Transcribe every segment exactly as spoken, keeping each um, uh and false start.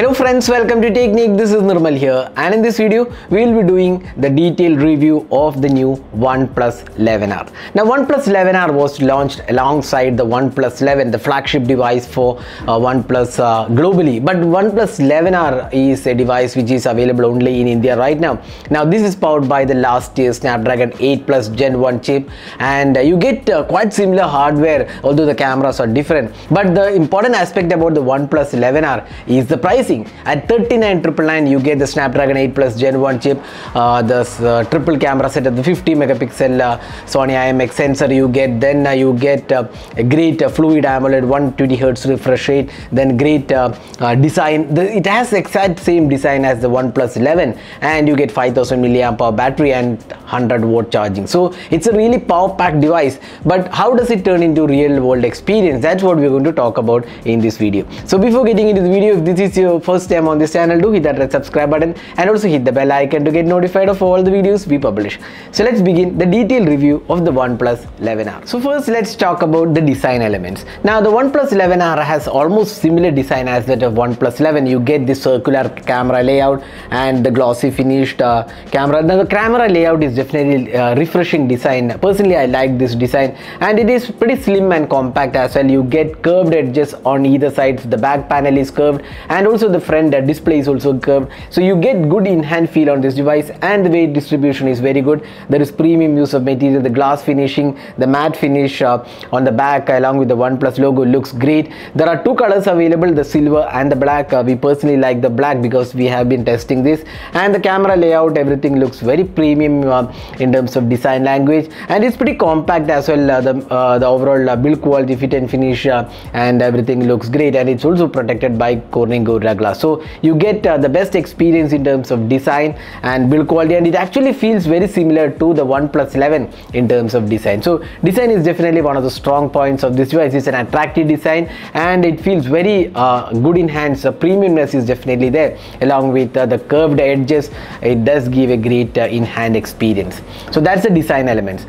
Hello friends, welcome to Technique. This is Nirmal here, and in this video we will be doing the detailed review of the new OnePlus eleven R. Now OnePlus eleven R was launched alongside the OnePlus eleven, the flagship device for uh, OnePlus uh, globally, but OnePlus eleven R is a device which is available only in India right now. Now this is powered by the last year's Snapdragon eight plus gen one chip, and uh, you get uh, quite similar hardware, although the cameras are different. But the important aspect about the OnePlus eleven R is the price. At thirty-nine nine nine nine, you get the Snapdragon eight plus gen one chip, uh, the uh, triple camera set, at the fifty megapixel uh, Sony I M X sensor you get. Then uh, you get uh, a great uh, fluid AMOLED one hundred twenty hertz refresh rate. Then great uh, uh, design. The, it has the exact same design as the OnePlus eleven, and you get five thousand milliamp hour battery and one hundred watt charging. So it's a really power-packed device. But how does it turn into real-world experience? That's what we're going to talk about in this video. So before getting into the video, if this is your first time on this channel, do hit that red subscribe button and also hit the bell icon to get notified of all the videos we publish. So let's begin the detailed review of the OnePlus eleven R. So first let's talk about the design elements. Now the OnePlus eleven R has almost similar design as that of OnePlus eleven. You get the circular camera layout and the glossy finished uh, camera. Now the camera layout is definitely uh, refreshing design. Personally I like this design, and it is pretty slim and compact as well. You get curved edges on either side. The back panel is curved, and also the front display is also curved, so you get good in-hand feel on this device. And the weight distribution is very good. There is premium use of material. The glass finishing, the matte finish uh, on the back along with the OnePlus logo looks great. There are two colors available, the silver and the black. Uh, we personally like the black because we have been testing this. And the camera layout, everything looks very premium uh, in terms of design language, and it's pretty compact as well. Uh, the, uh, the overall uh, build quality, fit and finish uh, and everything looks great, and it's also protected by Corning Gorilla Glass. So you get uh, the best experience in terms of design and build quality, and it actually feels very similar to the OnePlus eleven in terms of design. So design is definitely one of the strong points of this device. It's an attractive design, and it feels very uh, good in hands. The premiumness is definitely there, along with uh, the curved edges. It does give a great uh, in-hand experience. So that's the design elements.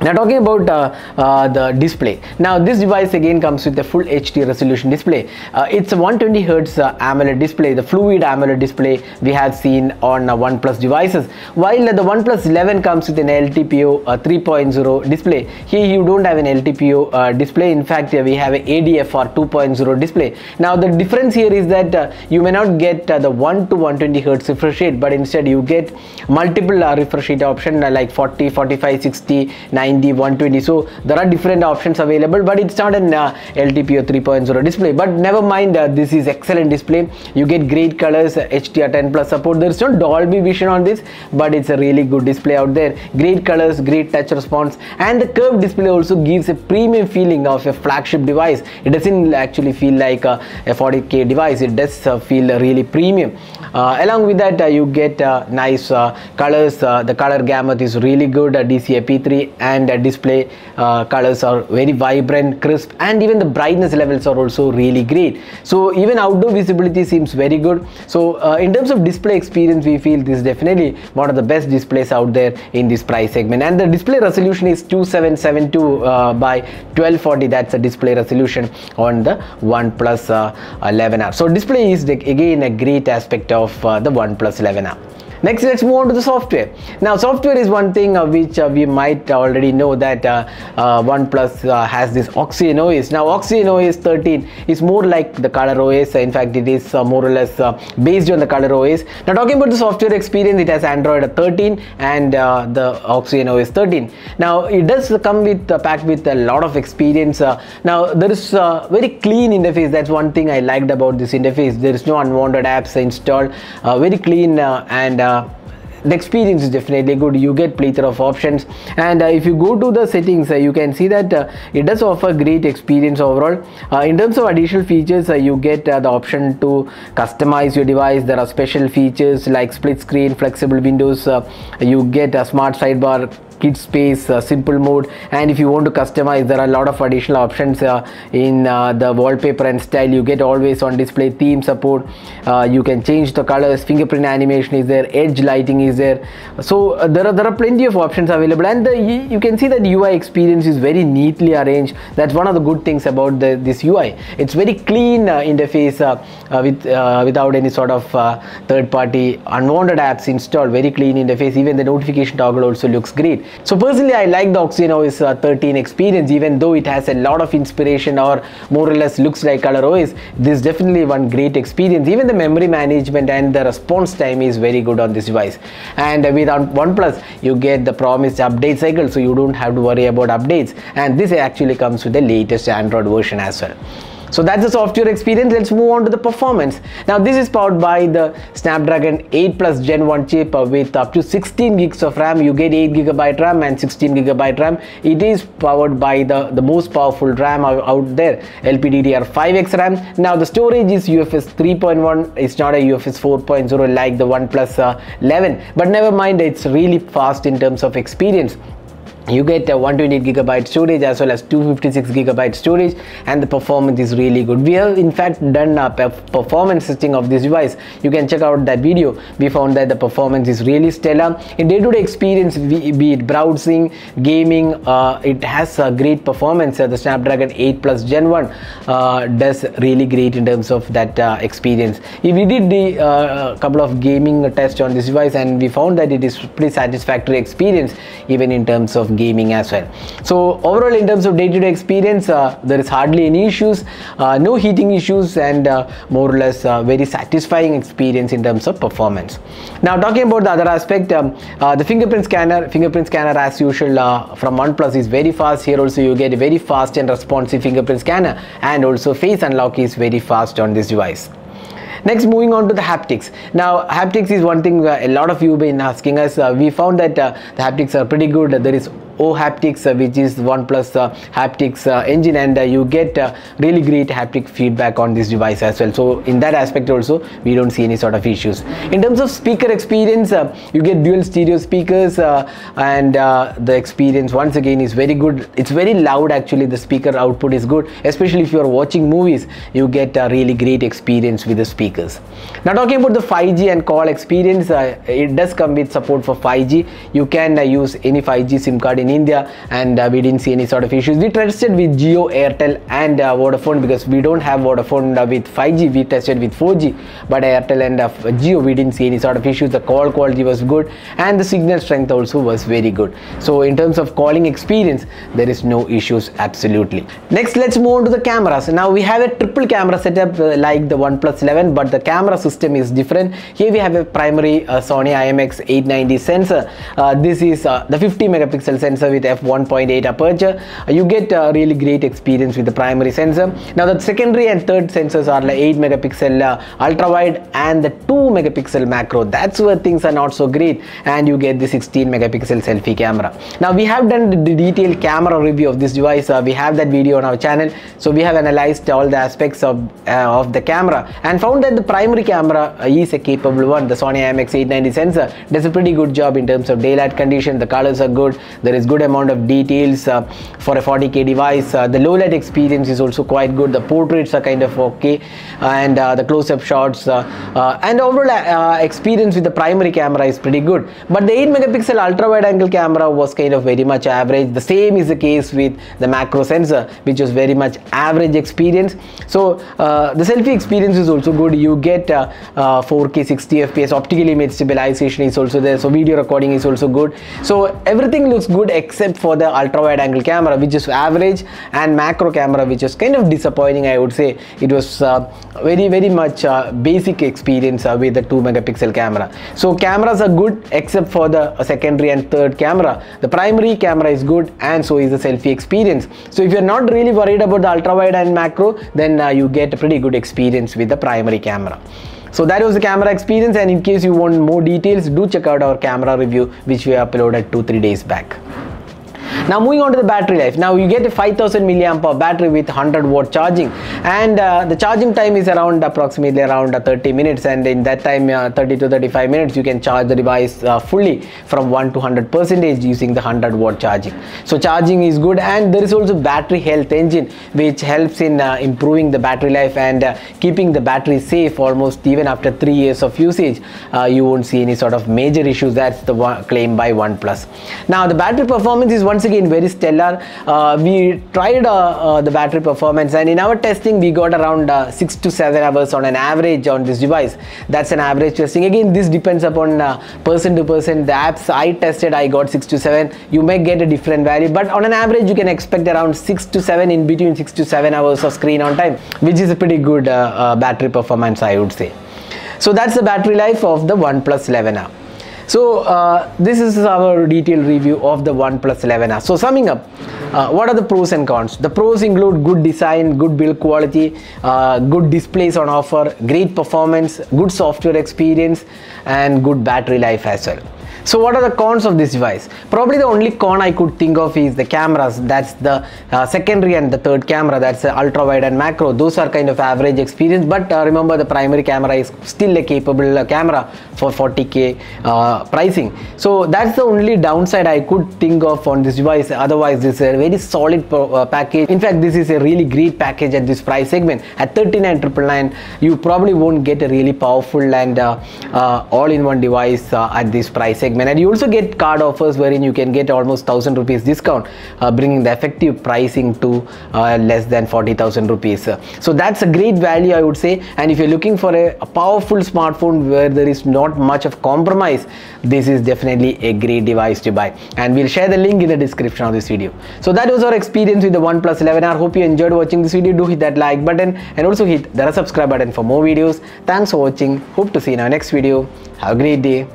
Now talking about uh, uh, the display. Now this device again comes with the full H D resolution display. Uh, it's a one hundred twenty hertz uh, AMOLED display, the fluid AMOLED display we have seen on uh, OnePlus devices. While uh, the OnePlus eleven comes with an L T P O uh, three point oh display, here you don't have an L T P O uh, display. In fact, uh, we have an A D F R two point oh display. Now the difference here is that uh, you may not get uh, the one to one hundred twenty hertz refresh rate, but instead you get multiple uh, refresh rate option uh, like forty, forty-five, sixty, ninety, one twenty. So there are different options available, but it's not an uh, L T P O three point oh display. But never mind, uh, this is excellent display. You get great colors, uh, H D R ten plus support. There's no Dolby vision on this, but it's a really good display out there. Great colors, great touch response, and the curved display also gives a premium feeling of a flagship device. It doesn't actually feel like a, a forty K device. It does uh, feel really premium. Uh, along with that, uh, you get uh, nice uh, colors. Uh, the color gamut is really good. Uh, D C I P three and And uh, display uh, colors are very vibrant, crisp, and even the brightness levels are also really great. So even outdoor visibility seems very good. So uh, in terms of display experience, we feel this is definitely one of the best displays out there in this price segment. And the display resolution is twenty-seven seventy-two uh, by twelve forty. That's a display resolution on the OnePlus uh, eleven R. So display is the, again a great aspect of uh, the OnePlus eleven R. Next, let's move on to the software. Now software is one thing uh, which uh, we might already know, that uh, uh, OnePlus uh, has this Oxygen O S. Now Oxygen O S thirteen is more like the Color O S. In fact, it is uh, more or less uh, based on the Color O S. Now talking about the software experience, it has Android thirteen and uh, the Oxygen O S thirteen. Now it does come with uh, packed with a lot of experience. Uh, now there is a uh, very clean interface. That's one thing I liked about this interface. There is no unwanted apps installed, uh, very clean uh, and uh, Uh, the experience is definitely good. You get plethora of options, and uh, if you go to the settings, uh, you can see that uh, it does offer great experience overall. Uh, in terms of additional features, uh, you get uh, the option to customize your device. There are special features like split screen, flexible windows. Uh, you get a smart sidebar, kid space, uh, simple mode. And if you want to customize, there are a lot of additional options uh, in uh, the wallpaper and style. You get always on display, theme support, uh, you can change the colors, fingerprint animation is there, edge lighting is there. So uh, there are there are plenty of options available, and the, you can see that U I experience is very neatly arranged. That's one of the good things about the, this U I. It's very clean uh, interface uh, uh, with uh, without any sort of uh, third-party unwanted apps installed. Very clean interface. Even the notification toggle also looks great. So personally, I like the Oxygen O S uh, thirteen experience, even though it has a lot of inspiration or more or less looks like Color O S. This is definitely one great experience. Even the memory management and the response time is very good on this device. And uh, with OnePlus, you get the promised update cycle, so you don't have to worry about updates. And this actually comes with the latest Android version as well. So that's the software experience. Let's move on to the performance. Now this is powered by the Snapdragon eight plus gen one chip with up to sixteen gigs of RAM. You get eight gigabyte RAM and sixteen gigabyte RAM. It is powered by the, the most powerful RAM out there, L P D D R five x RAM. Now the storage is U F S three point one. It's not a U F S four point zero like the OnePlus eleven. But never mind, it's really fast in terms of experience. You get a one twenty-eight gigabyte storage as well as two fifty-six gigabyte storage, and the performance is really good. We have in fact done a performance testing of this device. You can check out that video. We found that the performance is really stellar. In day-to-day experience, be it browsing, gaming, uh, it has a great performance. Uh, the Snapdragon eight plus gen one uh, does really great in terms of that uh, experience. We did the uh, couple of gaming tests on this device, and we found that it is pretty satisfactory experience even in terms of gaming as well. So overall, in terms of day-to-day experience, uh, there is hardly any issues, uh, no heating issues, and uh, more or less uh, very satisfying experience in terms of performance. Now talking about the other aspect, um, uh, the fingerprint scanner fingerprint scanner as usual uh, from OnePlus is very fast. Here also you get a very fast and responsive fingerprint scanner, and also face unlock is very fast on this device. Next, moving on to the haptics. Now haptics is one thing uh, a lot of you have been asking us. Uh, we found that uh, the haptics are pretty good. There is O haptics, uh, which is OnePlus uh, haptics uh, engine, and uh, you get uh, really great haptic feedback on this device as well. So in that aspect also, we don't see any sort of issues. In terms of speaker experience, uh, you get dual stereo speakers, uh, and uh, the experience once again is very good. It's very loud actually. The speaker output is good, especially if you are watching movies. You get a really great experience with the speakers. Now talking about the five G and call experience, uh, it does come with support for five G. You can uh, use any five G SIM card in India, and uh, we didn't see any sort of issues. We tested with Jio, Airtel and uh, Vodafone, because we don't have Vodafone uh, with five G. We tested with four G, but Airtel and uh, Jio, we didn't see any sort of issues. The call quality was good, and the signal strength also was very good. So in terms of calling experience, there is no issues absolutely. Next, let's move on to the cameras. Now we have a triple camera setup uh, like the OnePlus eleven, but the camera system is different. Here we have a primary uh, Sony I M X eight ninety sensor. Uh, this is uh, the fifty megapixel sensor with f one point eight aperture. You get a really great experience with the primary sensor. Now the secondary and third sensors are like eight megapixel uh, ultra wide and the two megapixel macro. That's where things are not so great, and you get the sixteen megapixel selfie camera. Now we have done the detailed camera review of this device. Uh, we have that video on our channel, so we have analyzed all the aspects of uh, of the camera and found that the primary camera uh, is a capable one. The Sony I M X eight ninety sensor does a pretty good job in terms of daylight condition. The colors are good. There is good amount of details uh, for a forty K device. Uh, the low light experience is also quite good. The portraits are kind of okay, and uh, the close-up shots uh, uh, and overall uh, experience with the primary camera is pretty good. But the eight megapixel ultra wide angle camera was kind of very much average. The same is the case with the macro sensor, which was very much average experience. So uh, the selfie experience is also good. You get uh, uh, four K sixty F P S, optical image stabilization is also there, so video recording is also good. So everything looks good except for the ultra wide angle camera, which is average, and macro camera, which is kind of disappointing. I would say it was uh, very very much uh, basic experience uh, with the two megapixel camera. So cameras are good except for the uh, secondary and third camera. The primary camera is good, and so is the selfie experience. So if you're not really worried about the ultra wide and macro, then uh, you get a pretty good experience with the primary camera. So that was the camera experience, and in case you want more details, do check out our camera review, which we uploaded two three days back. Now moving on to the battery life. Now you get a five thousand milliamp hour battery with one hundred watt charging, and uh, the charging time is around approximately around uh, thirty minutes, and in that time uh, thirty to thirty-five minutes you can charge the device uh, fully from one to one hundred percent using the one hundred watt charging. So charging is good, and there is also battery health engine which helps in uh, improving the battery life and uh, keeping the battery safe almost even after three years of usage. Uh, you won't see any sort of major issues. That's the one claim by OnePlus. Now the battery performance is once again very stellar. Uh, we tried uh, uh, the battery performance, and in our testing we got around uh, six to seven hours on an average on this device. That's an average testing. Again, this depends upon uh, person to person. The apps I tested, I got six to seven. You may get a different value, but on an average you can expect around six to seven, in between six to seven hours of screen on time, which is a pretty good uh, uh, battery performance, I would say. So that's the battery life of the OnePlus eleven R. So uh, this is our detailed review of the OnePlus eleven R. So summing up, uh, what are the pros and cons? The pros include good design, good build quality, uh, good displays on offer, great performance, good software experience, and good battery life as well. So what are the cons of this device? Probably the only con I could think of is the cameras. That's the uh, secondary and the third camera, that's uh, ultra wide and macro. Those are kind of average experience, but uh, remember the primary camera is still a capable uh, camera for forty K uh, pricing. So that's the only downside I could think of on this device. Otherwise, this is a very solid uh, package. In fact, this is a really great package at this price segment. At thirty-nine nine nine nine, you probably won't get a really powerful and uh, uh, all-in-one device uh, at this price segment. And you also get card offers wherein you can get almost thousand rupees discount, uh, bringing the effective pricing to uh, less than forty thousand rupees. So that's a great value, I would say. And if you're looking for a, a powerful smartphone where there is not much of compromise, this is definitely a great device to buy, and we'll share the link in the description of this video. So that was our experience with the OnePlus eleven R. Hope you enjoyed watching this video. Do hit that like button and also hit the subscribe button for more videos. Thanks for watching. Hope to see you in our next video. Have a great day.